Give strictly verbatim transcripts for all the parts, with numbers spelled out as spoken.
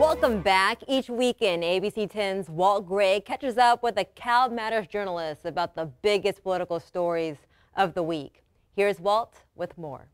Welcome back. Each weekend, A B C ten's Walt Gray catches up with a CalMatters journalist about the biggest political stories of the week. Here's Walt with more.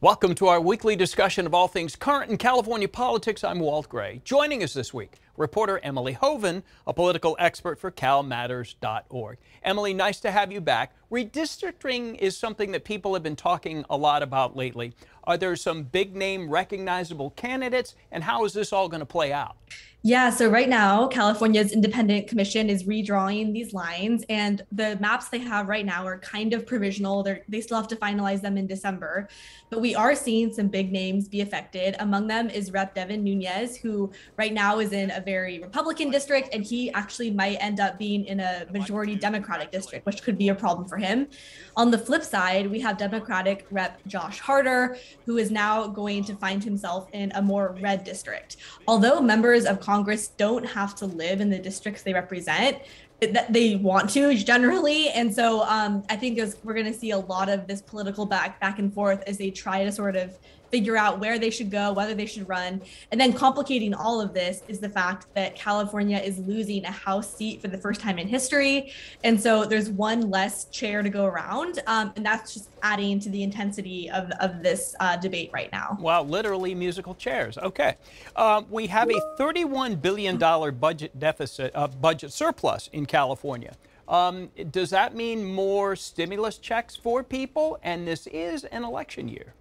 Welcome to our weekly discussion of all things current in California politics. I'm Walt Gray. Joining us this week, reporter Emily Hoeven, a political expert for CalMatters dot org. Emily, nice to have you back. Redistricting is something that people have been talking a lot about lately. Are there some big-name recognizable candidates, and how is this all going to play out? Yeah, so right now, California's Independent Commission is redrawing these lines, and the maps they have right now are kind of provisional. They're, they still have to finalize them in December, but we are seeing some big names be affected. Among them is Representative Devin Nunez, who right now is in a very Republican district, and he actually might end up being in a majority Democratic district, which could be a problem for him. On the flip side, we have Democratic Representative Josh Harder, who is now going to find himself in a more red district. Although members of Congress don't have to live in the districts they represent, that they want to generally. And so um, I think we're going to see a lot of this political back, back and forth as they try to sort of figure out where they should go, whether they should run. And then complicating all of this is the fact that California is losing a House seat for the first time in history. And so there's one less chair to go around. Um, and that's just adding to the intensity of, of this uh, debate right now. Wow, literally musical chairs. OK. Uh, we have a thirty-one billion dollars budget deficit, uh, budget surplus in California. Um, does that mean more stimulus checks for people? And this is an election year.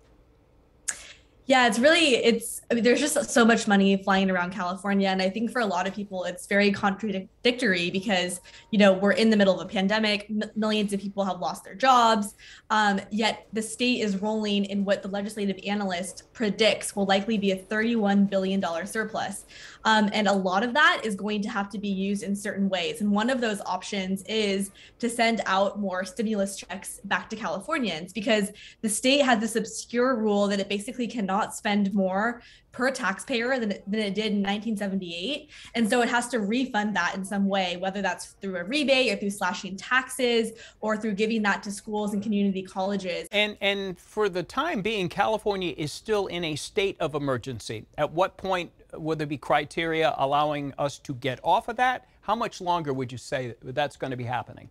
Yeah, it's really, it's, I mean, there's just so much money flying around California. And I think for a lot of people, it's very contradictory because, you know, we're in the middle of a pandemic. M- millions of people have lost their jobs. Um, yet the state is rolling in what the legislative analyst predicts will likely be a thirty-one billion dollars surplus. Um, and a lot of that is going to have to be used in certain ways. And one of those options is to send out more stimulus checks back to Californians, because the state has this obscure rule that it basically cannot not spend more per taxpayer than it, than it did in nineteen seventy-eight. And so it has to refund that in some way, whether that's through a rebate or through slashing taxes or through giving that to schools and community colleges. And, and for the time being, California is still in a state of emergency. At what point will there be criteria allowing us to get off of that? How much longer would you say that's going to be happening?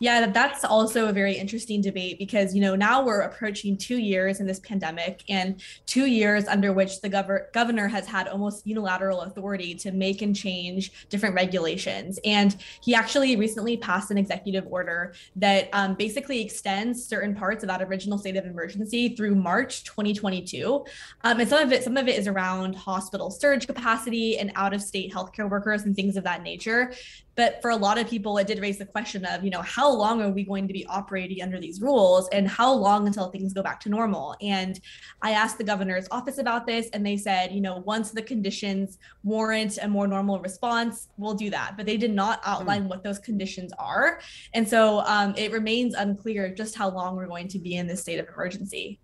Yeah, that's also a very interesting debate because, you know, now we're approaching two years in this pandemic and two years under which the gov- governor has had almost unilateral authority to make and change different regulations. And he actually recently passed an executive order that um, basically extends certain parts of that original state of emergency through March twenty twenty-two. Um, and some of it, some of it is around hospital surge capacity and out-of-state healthcare workers and things of that nature. But for a lot of people, it did raise the question of, you know, how long are we going to be operating under these rules and how long until things go back to normal? And I asked the governor's office about this and they said, you know, once the conditions warrant a more normal response, we'll do that. But they did not outline what those conditions are. And so um, it remains unclear just how long we're going to be in this state of emergency.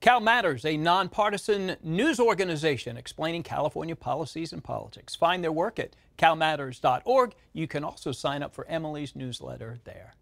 CalMatters, a nonpartisan news organization explaining California policies and politics. Find their work at CalMatters dot org. You can also sign up for Emily's newsletter there.